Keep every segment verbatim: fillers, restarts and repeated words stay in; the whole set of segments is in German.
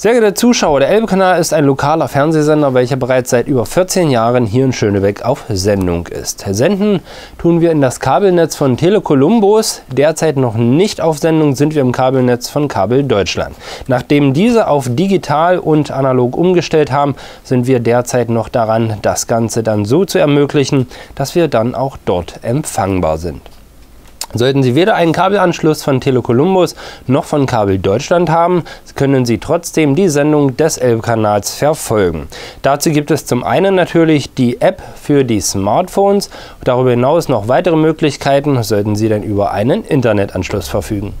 Sehr geehrte Zuschauer, der Elbekanal ist ein lokaler Fernsehsender, welcher bereits seit über vierzehn Jahren hier in Schönebeck auf Sendung ist. Senden tun wir in das Kabelnetz von Tele Columbus. Derzeit noch nicht auf Sendung sind wir im Kabelnetz von Kabel Deutschland. Nachdem diese auf digital und analog umgestellt haben, sind wir derzeit noch daran, das Ganze dann so zu ermöglichen, dass wir dann auch dort empfangbar sind. Sollten Sie weder einen Kabelanschluss von Tele Columbus noch von Kabel Deutschland haben, können Sie trotzdem die Sendung des Elbekanals verfolgen. Dazu gibt es zum einen natürlich die App für die Smartphones, darüber hinaus noch weitere Möglichkeiten, sollten Sie denn über einen Internetanschluss verfügen.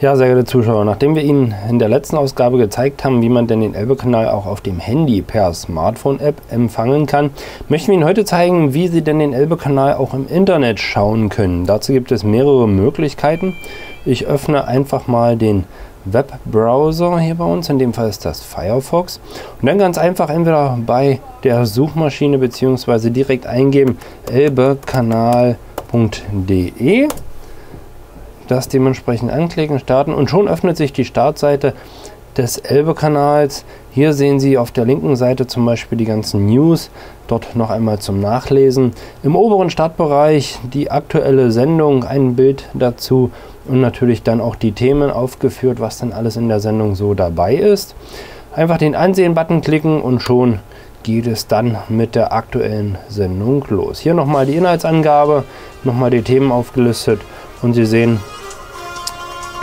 Ja, sehr geehrte Zuschauer, nachdem wir Ihnen in der letzten Ausgabe gezeigt haben, wie man denn den Elbekanal auch auf dem Handy per Smartphone-App empfangen kann, möchten wir Ihnen heute zeigen, wie Sie denn den Elbekanal auch im Internet schauen können. Dazu gibt es mehrere Möglichkeiten. Ich öffne einfach mal den Webbrowser hier bei uns, in dem Fall ist das Firefox. Und dann ganz einfach entweder bei der Suchmaschine bzw. direkt eingeben elbekanal punkt de. Das dementsprechend anklicken, starten und schon öffnet sich die Startseite des Elbekanals. Hier sehen Sie auf der linken Seite zum Beispiel die ganzen News, dort noch einmal zum Nachlesen. Im oberen Startbereich die aktuelle Sendung, ein Bild dazu und natürlich dann auch die Themen aufgeführt, was dann alles in der Sendung so dabei ist. Einfach den Ansehen-Button klicken und schon geht es dann mit der aktuellen Sendung los. Hier nochmal die Inhaltsangabe, nochmal die Themen aufgelistet und Sie sehen,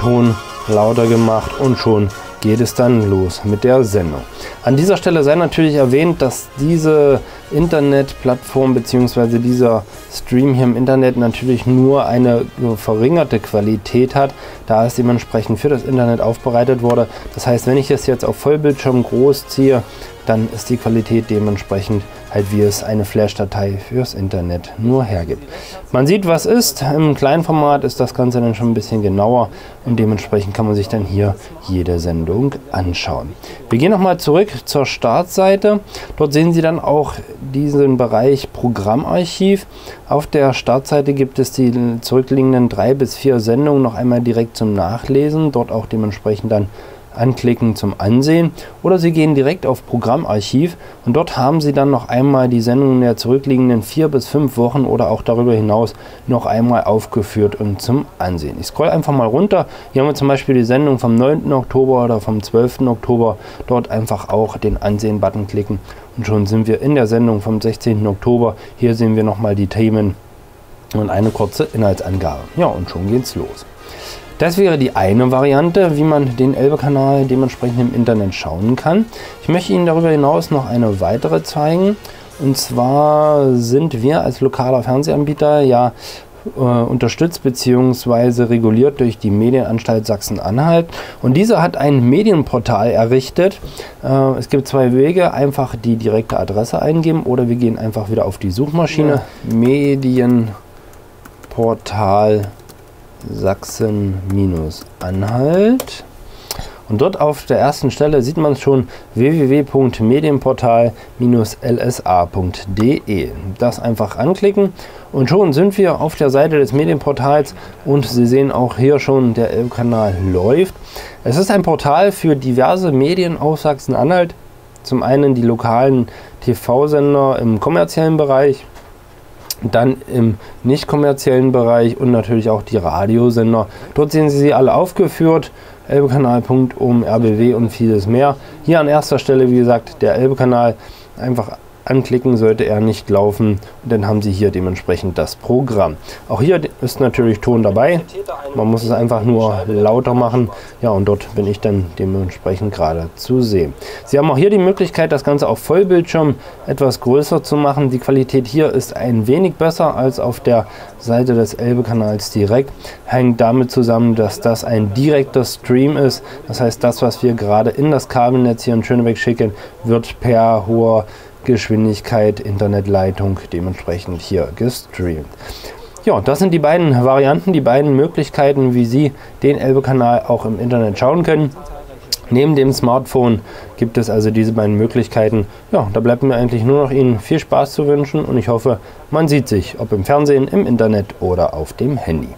Ton lauter gemacht und schon geht es dann los mit der Sendung. An dieser Stelle sei natürlich erwähnt, dass diese Internetplattform bzw. dieser Stream hier im Internet natürlich nur eine verringerte Qualität hat, da es dementsprechend für das Internet aufbereitet wurde. Das heißt, wenn ich es jetzt auf Vollbildschirm groß ziehe, dann ist die Qualität dementsprechend halt, wie es eine Flash-Datei fürs Internet nur hergibt. Man sieht, was ist. Im Kleinformat ist das Ganze dann schon ein bisschen genauer und dementsprechend kann man sich dann hier jede Sendung anschauen. Wir gehen nochmal zurück zur Startseite. Dort sehen Sie dann auch diesen Bereich Programmarchiv. Auf der Startseite gibt es die zurückliegenden drei bis vier Sendungen noch einmal direkt zum Nachlesen. Dort auch dementsprechend dann anklicken zum Ansehen oder Sie gehen direkt auf Programmarchiv und dort haben Sie dann noch einmal die Sendungen der zurückliegenden vier bis fünf Wochen oder auch darüber hinaus noch einmal aufgeführt und zum Ansehen. Ich scroll einfach mal runter. Hier haben wir zum Beispiel die Sendung vom neunten Oktober oder vom zwölften Oktober. Dort einfach auch den Ansehen-Button klicken und schon sind wir in der Sendung vom sechzehnten Oktober. Hier sehen wir nochmal die Themen und eine kurze Inhaltsangabe. Ja, und schon geht's los. Das wäre die eine Variante, wie man den Elbekanal dementsprechend im Internet schauen kann. Ich möchte Ihnen darüber hinaus noch eine weitere zeigen. Und zwar sind wir als lokaler Fernsehanbieter ja äh, unterstützt bzw. reguliert durch die Medienanstalt Sachsen-Anhalt. Und diese hat ein Medienportal errichtet. Äh, es gibt zwei Wege, einfach die direkte Adresse eingeben oder wir gehen einfach wieder auf die Suchmaschine. Ja. Medienportal Sachsen-Anhalt und dort auf der ersten Stelle sieht man schon w w w punkt medienportal Bindestrich l s a punkt de. Das einfach anklicken und schon sind wir auf der Seite des Medienportals und Sie sehen auch hier schon, der Elbekanal läuft. Es ist ein Portal für diverse Medien aus Sachsen-Anhalt. Zum einen die lokalen T V-Sender im kommerziellen Bereich, dann im nicht kommerziellen Bereich und natürlich auch die Radiosender. Dort sehen Sie sie alle aufgeführt. Elbekanal punkt um, R B W und vieles mehr. Hier an erster Stelle, wie gesagt, der Elbekanal. Einfach anklicken, sollte er nicht laufen. Und dann haben Sie hier dementsprechend das Programm. Auch hier ist natürlich Ton dabei. Man muss es einfach nur lauter machen. Ja, und dort bin ich dann dementsprechend gerade zu sehen. Sie haben auch hier die Möglichkeit, das Ganze auf Vollbildschirm etwas größer zu machen. Die Qualität hier ist ein wenig besser als auf der Seite des Elbekanals direkt. Hängt damit zusammen, dass das ein direkter Stream ist. Das heißt, das, was wir gerade in das Kabelnetz hier in Schönebeck schicken, wird per hoher Geschwindigkeit, Internetleitung dementsprechend hier gestreamt. Ja, das sind die beiden Varianten, die beiden Möglichkeiten, wie Sie den Elbekanal auch im Internet schauen können. Neben dem Smartphone gibt es also diese beiden Möglichkeiten. Ja, da bleibt mir eigentlich nur noch Ihnen viel Spaß zu wünschen und ich hoffe, man sieht sich, ob im Fernsehen, im Internet oder auf dem Handy.